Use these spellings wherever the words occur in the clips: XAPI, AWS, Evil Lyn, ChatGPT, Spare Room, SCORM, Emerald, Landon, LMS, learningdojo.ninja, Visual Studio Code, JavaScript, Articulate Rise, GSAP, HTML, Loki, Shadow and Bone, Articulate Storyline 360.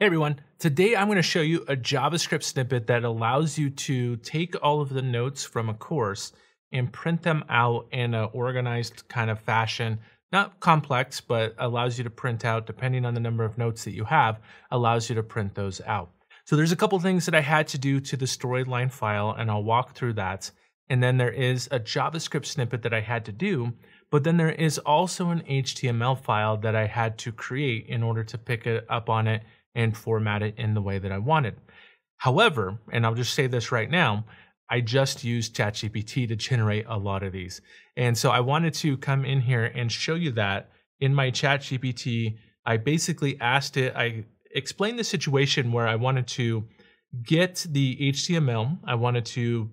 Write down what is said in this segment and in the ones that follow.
Hey everyone, today I'm going to show you a JavaScript snippet that allows you to take all of the notes from a course and print them out in an organized kind of fashion. Not complex, but allows you to print out, depending on the number of notes that you have, allows you to print those out. So there's a couple things that I had to do to the storyline file, and I'll walk through that. And then there is a JavaScript snippet that I had to do, but then there is also an HTML file that I had to create in order to pick it up on it and format it in the way that I wanted. However, and I'll just say this right now, I just used ChatGPT to generate a lot of these. And so I wanted to come in here and show you that in my ChatGPT, I basically asked it, I explained the situation where I wanted to get the HTML, I wanted to,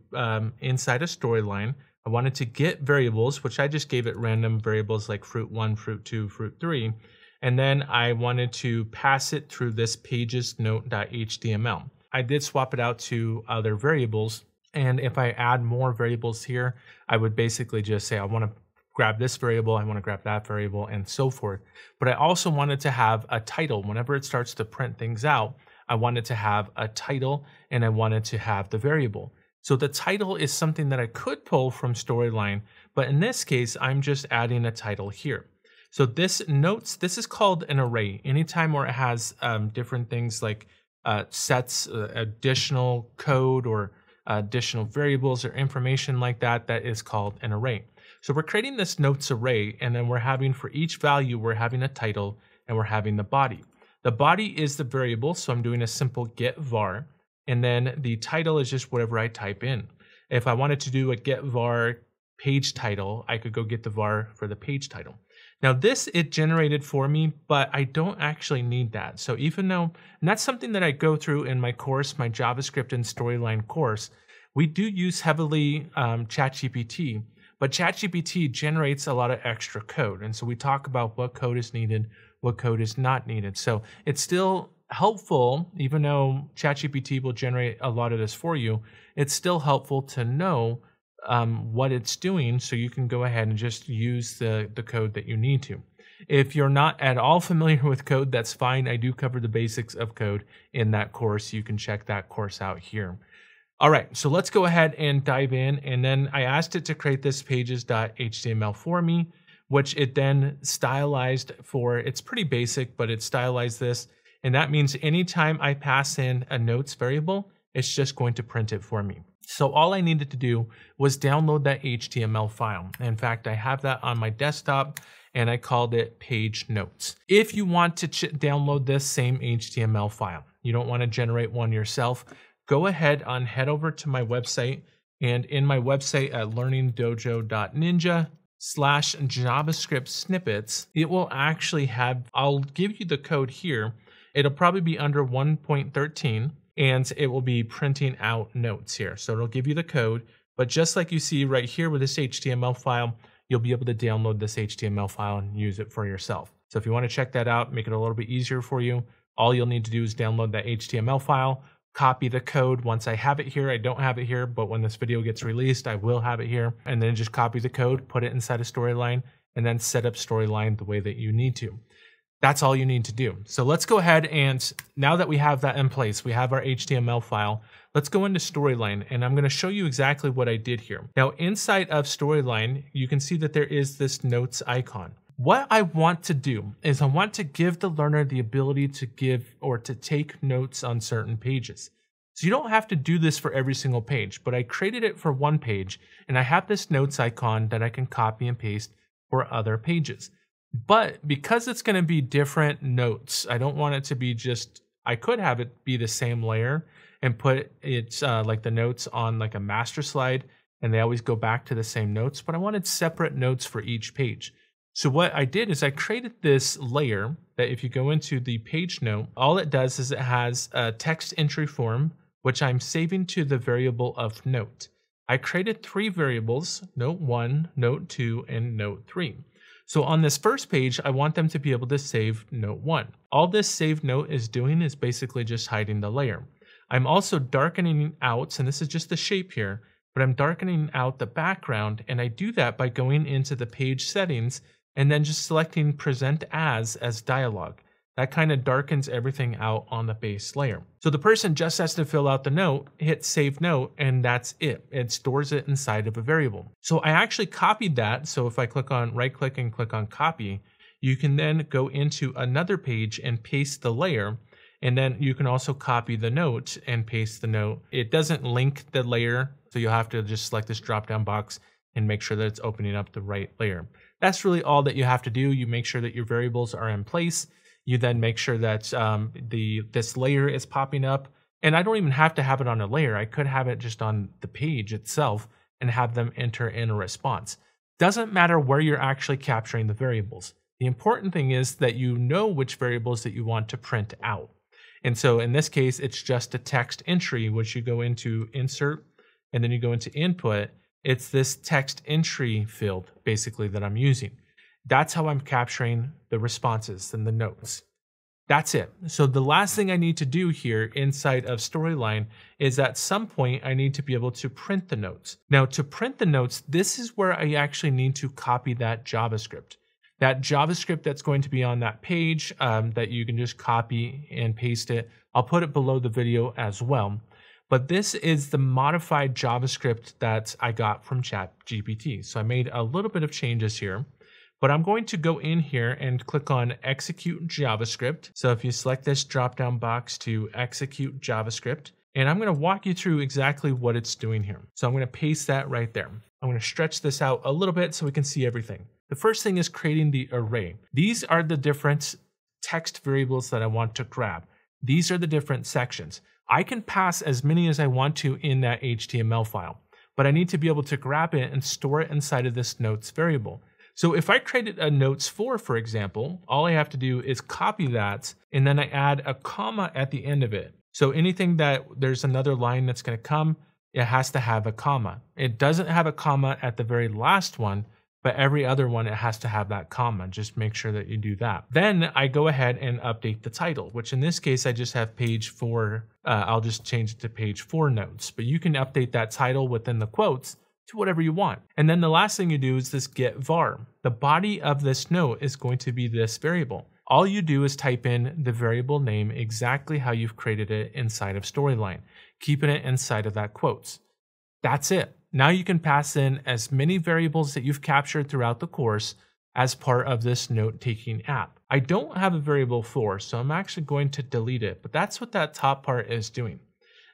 inside a storyline, I wanted to get variables, which I just gave it random variables like fruit 1, fruit 2, fruit 3. And then I wanted to pass it through this pagesNote.html. I did swap it out to other variables. And if I add more variables here, I would basically just say, I want to grab this variable, I want to grab that variable, and so forth. But I also wanted to have a title. Whenever it starts to print things out, I wanted to have a title and I wanted to have the variable. So the title is something that I could pull from Storyline, but in this case, I'm just adding a title here. So this notes, this is called an array. Anytime where it has different things like sets, additional code, or additional variables or information like that, that is called an array. So we're creating this notes array, and then we're having for each value, we're having a title and we're having the body. The body is the variable, so I'm doing a simple get var, and then the title is just whatever I type in. If I wanted to do a get var page title, I could go get the var for the page title. Now this, it generated for me, but I don't actually need that. So even though, and that's something that I go through in my course, my JavaScript and Storyline course, we do use heavily ChatGPT, but ChatGPT generates a lot of extra code. And so we talk about what code is needed, what code is not needed. So it's still helpful, even though ChatGPT will generate a lot of this for you, it's still helpful to know what it's doing so you can go ahead and just use the code that you need to. If you're not at all familiar with code, that's fine. I do cover the basics of code in that course. You can check that course out here. All right, so let's go ahead and dive in. And then I asked it to create this pages.html for me, which it then stylized for. It's pretty basic, but it stylized this. And that means anytime I pass in a notes variable, it's just going to print it for me. So all I needed to do was download that HTML file. In fact, I have that on my desktop and I called it page notes. If you want to download this same HTML file, you don't want to generate one yourself, go ahead and head over to my website, and in my website at learningdojo.ninja/JavaScript snippets, it will actually have, I'll give you the code here. It'll probably be under 1.13. and it will be printing out notes here. So it'll give you the code, but just like you see right here with this HTML file, you'll be able to download this HTML file and use it for yourself. So if you want to check that out, make it a little bit easier for you, all you'll need to do is download that HTML file, copy the code. Once I have it here, I don't have it here, but when this video gets released, I will have it here. And then just copy the code, put it inside a storyline, and then set up storyline the way that you need to. That's all you need to do. So let's go ahead, and now that we have that in place, we have our HTML file, let's go into Storyline, and I'm going to show you exactly what I did here. Now inside of Storyline, you can see that there is this notes icon. What I want to do is I want to give the learner the ability to give or to take notes on certain pages. So you don't have to do this for every single page, but I created it for one page, and I have this notes icon that I can copy and paste for other pages. But because it's going to be different notes, I don't want it to be just, I could have it be the same layer and put it like the notes on like a master slide, and they always go back to the same notes, but I wanted separate notes for each page. So what I did is I created this layer that if you go into the page note, all it does is it has a text entry form, which I'm saving to the variable of note. I created 3 variables, note 1, note 2, and note 3. So on this first page, I want them to be able to save note 1. All this save note is doing is basically just hiding the layer. I'm also darkening out, and this is just the shape here, but I'm darkening out the background, and I do that by going into the page settings and then just selecting present as dialog. That kind of darkens everything out on the base layer. So the person just has to fill out the note, hit save note, and that's it. It stores it inside of a variable. So I actually copied that. So if I click on right click and click on copy, you can then go into another page and paste the layer. And then you can also copy the note and paste the note. It doesn't link the layer. So you'll have to just select this drop down box and make sure that it's opening up the right layer. That's really all that you have to do. You make sure that your variables are in place. You then make sure that this layer is popping up. And I don't even have to have it on a layer. I could have it just on the page itself and have them enter in a response. Doesn't matter where you're actually capturing the variables. The important thing is that you know which variables that you want to print out. And so in this case, it's just a text entry, which you go into insert, and then you go into input. It's this text entry field basically that I'm using. That's how I'm capturing the responses and the notes. That's it. So the last thing I need to do here inside of Storyline is at some point I need to be able to print the notes. Now to print the notes, this is where I actually need to copy that JavaScript. That JavaScript that's going to be on that page that you can just copy and paste it. I'll put it below the video as well. But this is the modified JavaScript that I got from ChatGPT. So I made a little bit of changes here. But I'm going to go in here and click on execute JavaScript. So if you select this drop down box to execute JavaScript, and I'm going to walk you through exactly what it's doing here. So I'm going to paste that right there. I'm going to stretch this out a little bit so we can see everything. The first thing is creating the array. These are the different text variables that I want to grab. These are the different sections. I can pass as many as I want to in that HTML file, but I need to be able to grab it and store it inside of this notes variable. So if I created a notes for example, all I have to do is copy that, and then I add a comma at the end of it. So anything that there's another line that's going to come, it has to have a comma. It doesn't have a comma at the very last one, but every other one, it has to have that comma. Just make sure that you do that. Then I go ahead and update the title, which in this case, I just have page 4. I'll just change it to page 4 notes, but you can update that title within the quotes to whatever you want. And then the last thing you do is this get var. The body of this note is going to be this variable. All you do is type in the variable name exactly how you've created it inside of Storyline, keeping it inside of that quotes. That's it. Now you can pass in as many variables that you've captured throughout the course as part of this note-taking app. I don't have a variable for, so I'm actually going to delete it, but that's what that top part is doing.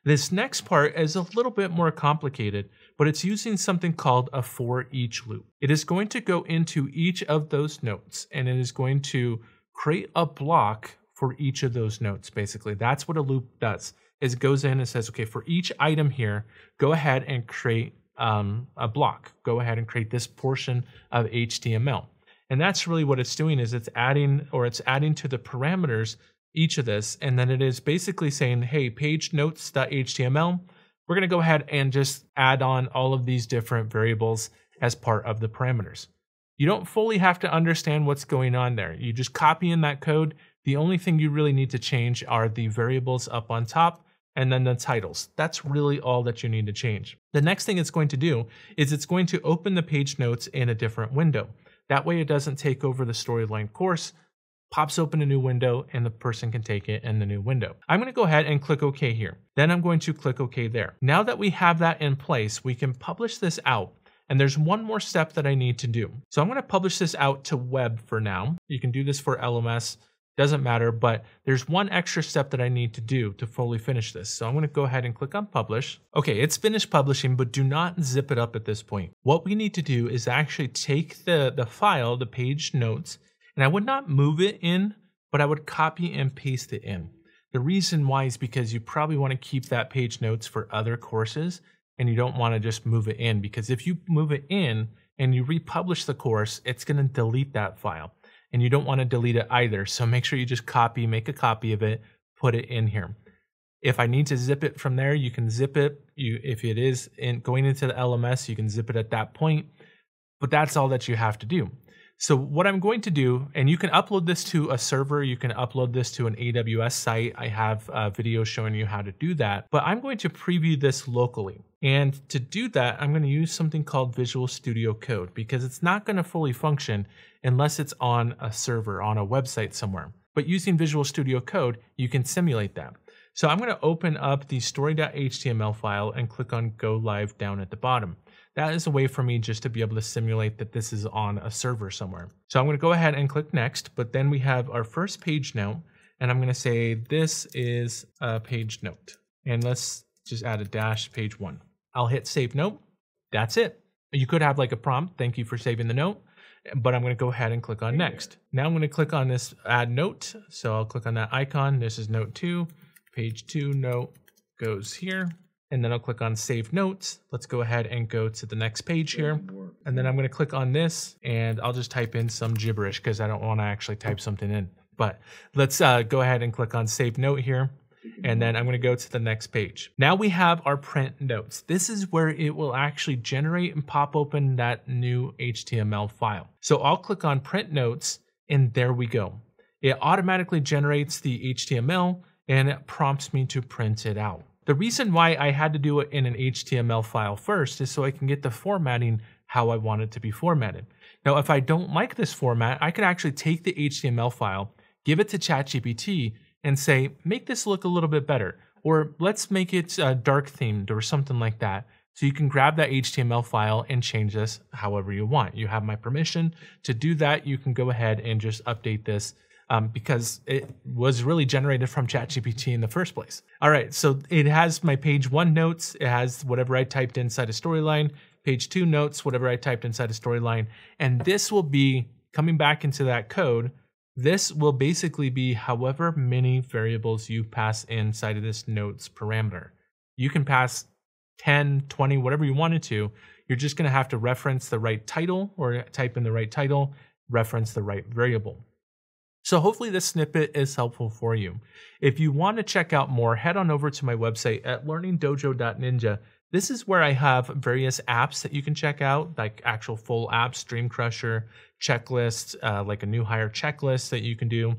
This next part is a little bit more complicated, but it's using something called a for each loop. It is going to go into each of those notes, and it is going to create a block for each of those notes, basically. That's what a loop does, is it goes in and says, okay, for each item here, go ahead and create a block. Go ahead and create this portion of HTML. And that's really what it's doing, is it's adding to the parameters each of this, and then it is basically saying, hey, page notes.html, we're going to go ahead and just add on all of these different variables as part of the parameters. You don't fully have to understand what's going on there. You just copy in that code. The only thing you really need to change are the variables up on top and then the titles. That's really all that you need to change. The next thing it's going to do is it's going to open the page notes in a different window. That way it doesn't take over the Storyline course. Pops open a new window, and the person can take it in the new window. I'm going to go ahead and click OK here. Then I'm going to click OK there. Now that we have that in place, we can publish this out. And there's one more step that I need to do. So I'm going to publish this out to web for now. You can do this for LMS, doesn't matter, but there's one extra step that I need to do to fully finish this. So I'm going to go ahead and click on publish. Okay, it's finished publishing, but do not zip it up at this point. What we need to do is actually take the file, the page notes, and I would not move it in, but I would copy and paste it in. The reason why is because you probably want to keep that page notes for other courses, and you don't want to just move it in, because if you move it in and you republish the course, it's going to delete that file, and you don't want to delete it either. So make sure you just copy, make a copy of it, put it in here. If I need to zip it from there, you can zip it. If it is going into the LMS, you can zip it at that point, but that's all that you have to do. So what I'm going to do, and you can upload this to a server, you can upload this to an AWS site. I have a video showing you how to do that, but I'm going to preview this locally. And to do that, I'm going to use something called Visual Studio Code, because it's not going to fully function unless it's on a server, on a website somewhere. but using Visual Studio Code, you can simulate that. So I'm going to open up the story.html file and click on Go Live down at the bottom. That is a way for me just to be able to simulate that this is on a server somewhere. So I'm going to go ahead and click Next, but then we have our first page note, and I'm going to say this is a page note. And let's just add a dash page one. I'll hit Save Note. That's it. You could have like a prompt, thank you for saving the note, but I'm going to go ahead and click on Next. Now I'm going to click on this Add Note. So I'll click on that icon. This is note two. Page two note goes here, and then I'll click on Save Notes. Let's go ahead and go to the next page here. And then I'm going to click on this, and I'll just type in some gibberish because I don't want to actually type something in. But let's go ahead and click on Save Note here. And then I'm going to go to the next page. Now we have our print notes. This is where it will actually generate and pop open that new HTML file. So I'll click on Print Notes, and there we go. It automatically generates the HTML and it prompts me to print it out. The reason why I had to do it in an HTML file first is so I can get the formatting how I want it to be formatted. Now, if I don't like this format, I could actually take the HTML file, give it to ChatGPT, and say, make this look a little bit better, or let's make it dark themed or something like that. So you can grab that HTML file and change this however you want. You have my permission to do that. You can go ahead and just update this because it was really generated from ChatGPT in the first place. All right, so it has my page one notes. It has whatever I typed inside a storyline, page two notes, whatever I typed inside a storyline. And this will be coming back into that code. This will basically be however many variables you pass inside of this notes parameter. You can pass 10, 20, whatever you wanted to. You're just going to have to reference the right title or type in the right title, reference the right variable. So hopefully this snippet is helpful for you. If you want to check out more, head on over to my website at learningdojo.ninja. This is where I have various apps that you can check out, like actual full apps, Stream Crusher, checklists, like a new hire checklist that you can do,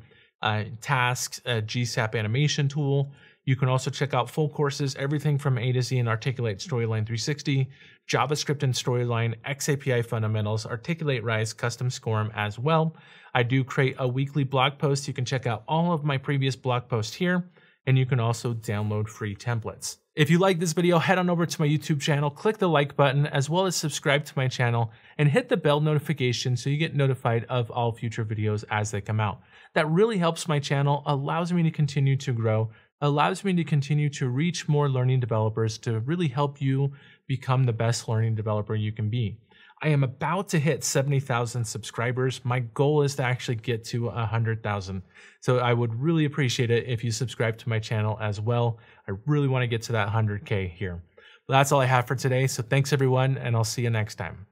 tasks, a GSAP animation tool. You can also check out full courses, everything from A to Z in Articulate Storyline 360, JavaScript and Storyline, XAPI Fundamentals, Articulate Rise, Custom SCORM as well. I do create a weekly blog post. You can check out all of my previous blog posts here, and you can also download free templates. If you like this video, head on over to my YouTube channel, click the like button, as well as subscribe to my channel and hit the bell notification so you get notified of all future videos as they come out. That really helps my channel, allows me to continue to grow, allows me to continue to reach more learning developers to really help you become the best learning developer you can be. I am about to hit 70,000 subscribers. My goal is to actually get to 100,000. So I would really appreciate it if you subscribe to my channel as well. I really want to get to that 100K here. Well, that's all I have for today. So thanks everyone, and I'll see you next time.